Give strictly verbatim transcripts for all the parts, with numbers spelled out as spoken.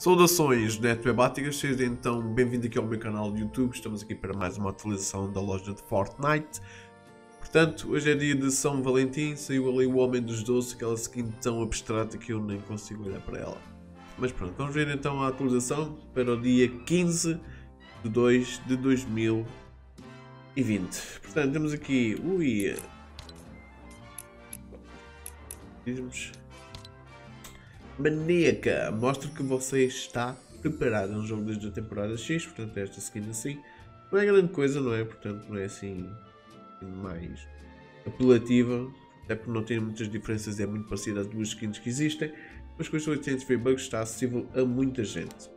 Saudações netwebáticas, sejam então bem-vindos aqui ao meu canal de YouTube. Estamos aqui para mais uma atualização da loja de Fortnite. Portanto, hoje é dia de São Valentim, saiu ali o Homem dos Doces, aquela skin tão abstrata que eu nem consigo olhar para ela. Mas pronto, vamos ver então a atualização para o dia quinze de dois de dois mil e vinte. Portanto, temos aqui... Ui... Dizemos... Maníaca, mostra que você está preparado. É um jogo desde a temporada X, portanto esta skin assim não é grande coisa, não é? Portanto não é assim mais apelativa, até porque não tem muitas diferenças, é muito parecida às duas skins que existem, mas com estes oitocentos V-Bucks está acessível a muita gente.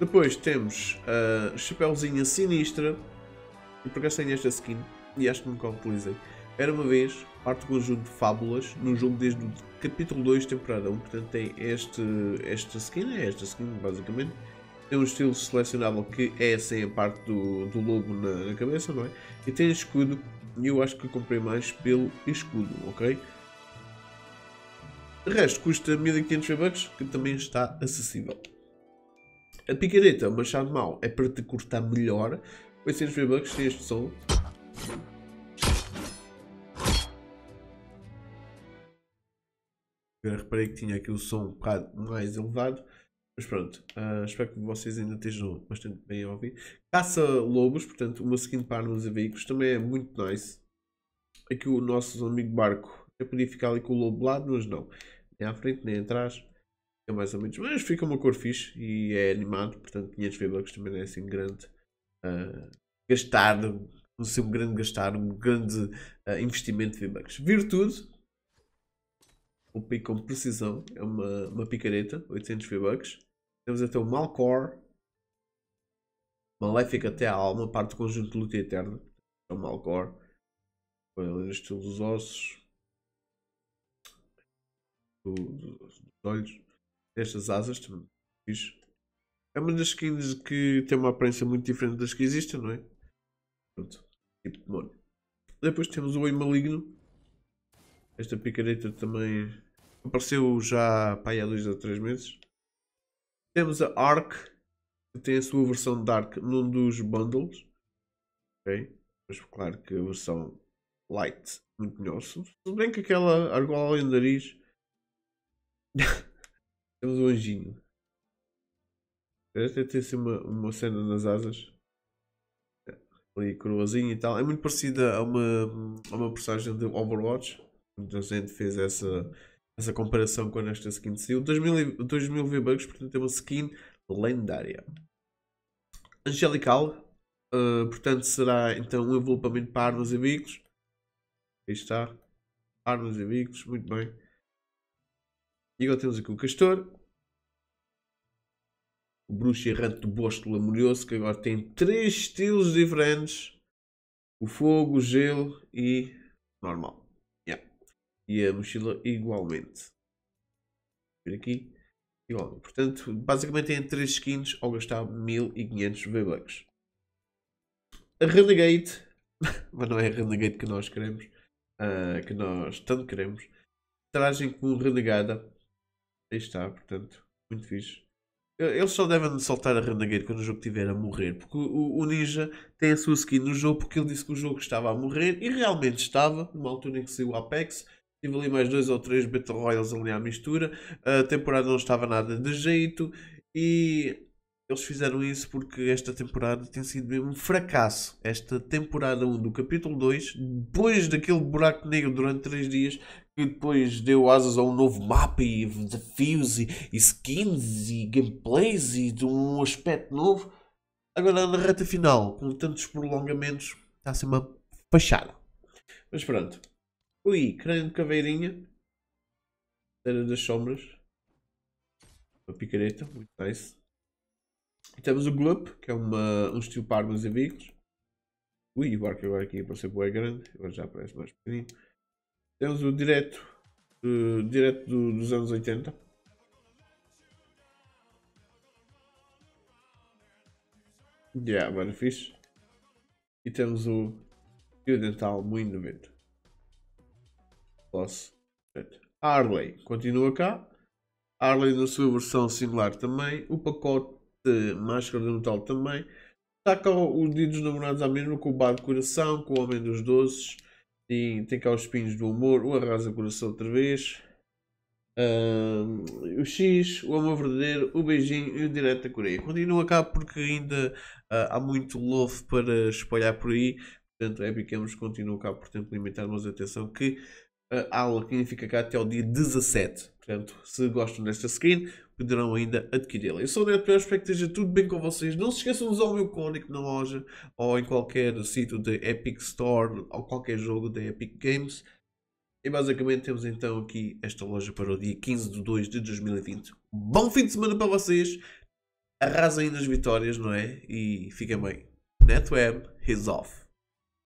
Depois temos a chapéuzinha Sinistra, e por acaso tenho esta skin e acho que nunca a utilizei. Era uma vez parte do conjunto de fábulas no jogo desde o capítulo dois, temporada um, portanto tem este, esta skin, é esta skin basicamente. Tem um estilo selecionável que é sem a parte do, do logo na, na cabeça, não é? E tem escudo, e eu acho que comprei mais pelo escudo, ok? De resto custa mil e quinhentos V-Bucks, que também está acessível. A picareta, o machado mau, é para te cortar melhor, oitocentos V-Bucks, tem este som. Eu reparei que tinha aqui o som um bocado mais elevado, mas pronto, uh, espero que vocês ainda estejam bastante bem a ouvir. Caça-lobos, portanto uma skin para armas e veículos, também é muito nice. Aqui o nosso amigo barco, eu podia ficar ali com o lobo lá, mas não, nem à frente nem atrás, é mais ou menos, mas fica uma cor fixe e é animado, portanto quinhentos V-Bucks também não é assim grande uh, gastar, não sei, um grande gastar, um grande uh, investimento de V-Bucks. Virtude, um pico com precisão, é uma, uma picareta, oitocentos V-Bucks. Temos até o Malcor, Maléfica até a alma, parte do conjunto de luta eterna. É o Malcor, o estilo dos ossos, do, do, dos olhos, destas asas também. Fixe. É uma das skins que tem uma aparência muito diferente das que existem, não é? Pronto, tipo de demônio. Depois temos o Oi Maligno. Esta picareta também apareceu já pá, há dois ou três meses. Temos a Ark, que tem a sua versão Dark num dos bundles. Ok? Mas claro que a versão Light é muito melhor. Se bem que aquela argola ali no nariz. Temos o anjinho. Esta tem assim uma, uma cena nas asas. Ali coroazinha e tal. É muito parecida a uma, a uma personagem de Overwatch. Muita gente fez essa, essa comparação com esta skin. Saiu dois mil V-Bucks, portanto é uma skin lendária. Angelical, uh, portanto será então um envelopamento para armas e veículos. Aí está, armas e veículos, muito bem. E agora temos aqui o Castor, o Bruxo Errante do Bosto Lamorioso, que agora tem três estilos diferentes: o fogo, o gelo e normal. E a mochila igualmente. Por aqui. Igual. Portanto, basicamente tem três skins ao gastar mil e quinhentos V-Bucks. A Renegade. Mas não é a Renegade que nós queremos. Uh, que nós tanto queremos. Tragem com Renegada. Aí está, portanto. Muito fixe. Eles só devem soltar a Renegade quando o jogo estiver a morrer. Porque o, o Ninja tem a sua skin no jogo porque ele disse que o jogo estava a morrer. E realmente estava. Numa altura em que saiu o Apex. Tive ali mais dois ou três Battle Royals ali à mistura. A temporada não estava nada de jeito. E eles fizeram isso porque esta temporada tem sido mesmo um fracasso. Esta temporada um do capítulo dois. Depois daquele buraco negro durante três dias. Que depois deu asas a um novo mapa. E desafios e, e skins e gameplays. E de um aspecto novo. Agora na reta final. Com tantos prolongamentos. Está a ser uma fachada. Mas pronto. Ui, crânio de caveirinha, Terra das Sombras, uma picareta, muito nice. E temos o Gloop, que é uma, um estilo para armas e veículos. Ui, o arco agora aqui apareceu bem grande, agora já aparece mais pequenininho. Temos o Direto, uh, direto do, dos anos oitenta. Yeah, mano, fixe. E temos o Tio é Dental, muito noventa. Arley continua cá. Arley na sua versão singular também. O pacote de máscara de metal também. Está cá o Dia dos Namorados à mesma, com o Bado Coração, com o Homem dos Doces. E tem cá os Pinhos do Humor, o Arrasa Coração outra vez. Um, o X, o Homem Verdadeiro, o Beijinho e o Direto da Coreia. Continua cá porque ainda uh, há muito love para espalhar por aí. Portanto, a Epic Games continua cá por tempo limitado, mas atenção que uh, a aula que fica cá até ao dia dezassete. Portanto, se gostam desta skin, poderão ainda adquiri-la. Eu sou o NetWeb, espero que esteja tudo bem com vocês. Não se esqueçam de usar o meu código na loja ou em qualquer sítio da Epic Store ou qualquer jogo da Epic Games. E basicamente temos então aqui esta loja para o dia quinze de dois de dois mil e vinte. Bom fim de semana para vocês. Arrasem nas vitórias, não é? E fiquem bem. NetWeb is off.